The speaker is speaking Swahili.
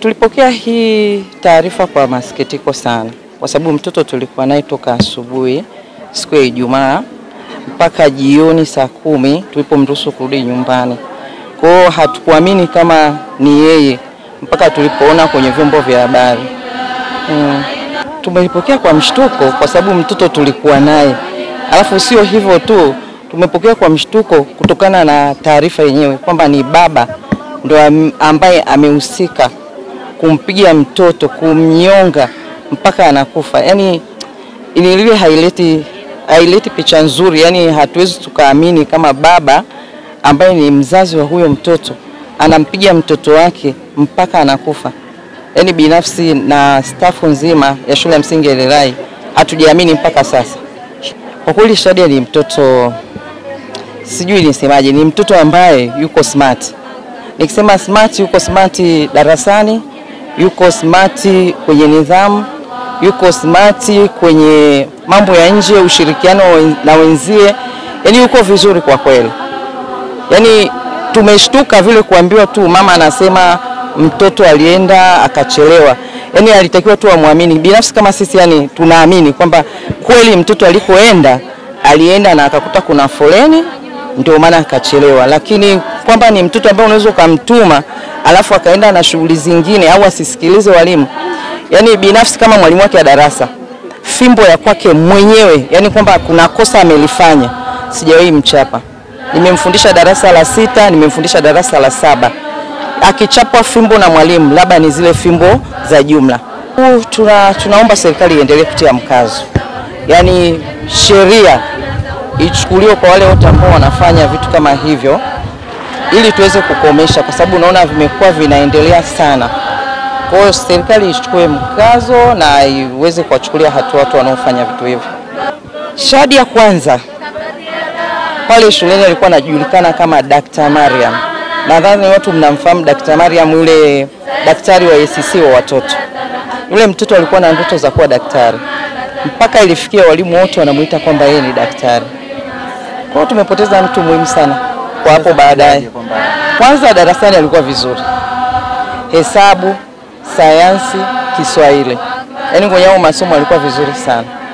Tulipokea hii taarifa kwa masikitiko sana kwa sababu mtoto tulikuwa naye toka asubuhi siku ya Ijumaa mpaka jioni saa 10 tulipomruhusu kurudi nyumbani. Kwa hiyo hatukuamini kama ni yeye mpaka tulipoona kwenye vyombo vya habari. Tumepokea kwa mshtuko kwa sababu mtoto tulikuwa naye. Alafu sio hivyo tu, tumepokea kwa mshtuko kutokana na taarifa yenyewe kwamba ni baba ndio ambaye amehusika kumpigia mtoto, kumnyonga mpaka anakufa. Yani inilivyo haileti picha nzuri. Yani hatuwezi tukaamini kama baba ambaye ni mzazi wa huyo mtoto anampigia mtoto wake mpaka anakufa. Yani binafsi na staff nzima ya shule ya msingi Elerai hatujiamini mpaka sasa. Kwa kweli Shadia ni mtoto, sijui nisemaje, ni mtoto ambaye yuko smart. Nikisema smart, yuko smart darasani, yuko smart kwenye nidhamu, yuko smart kwenye mambo ya nje, ushirikiano na wenzie. Yani yuko vizuri kwa kweli. Yani tumeshtuka vile kuambiwa tu mama anasema mtoto alienda akachelewa. Yani alitakiwa tu amwamini. Binafsi kama sisi yani tunaamini kwamba kweli mtoto alikoenda alienda na akakuta kuna foleni ndio maana akachelewa. Lakini kwamba ni mtoto ambaye unaweza kumtuma alafu akaenda na shughuli zingine au asisikilize walimu. Yani binafsi kama mwalimu wake wa darasa, fimbo ya kwake mwenyewe, yani kwamba kuna kosa amelifanya, sijawahi mchapa. Nimemfundisha darasa la 6, nimemfundisha darasa la 7. Akichapwa fimbo na mwalimu, labda ni zile fimbo za jumla. Tunaomba serikali iendelee kutia mkazo. Yani sheria ichukuliwe kwa wale wote ambao wanafanya vitu kama hivyo ili tuweze kukomesha kwa sababu unaona vimekuwa vinaendelea sana. Kwa hiyo serikali ichukue mkazo na iweze kuwachukulia hatua watu wanaofanya vitu hivyo. Shadia kwanza pale shuleni alikuwa anajulikana kama Dr. Mariam. Nadhani watu mnamfahamu Dr. Mariam, yule daktari wa ECC wa watoto. Yule mtoto alikuwa na ndoto za kuwa daktari. Mpaka ilifikia walimu wote wanamuita kwamba yeye ni daktari. Kwa hiyo tumepoteza mtu muhimu sana kwa hapo baadaye. Kwanza darasani alikuwa vizuri. Hesabu, sayansi, Kiswahili. Yaani kwenye masomo alikuwa vizuri sana.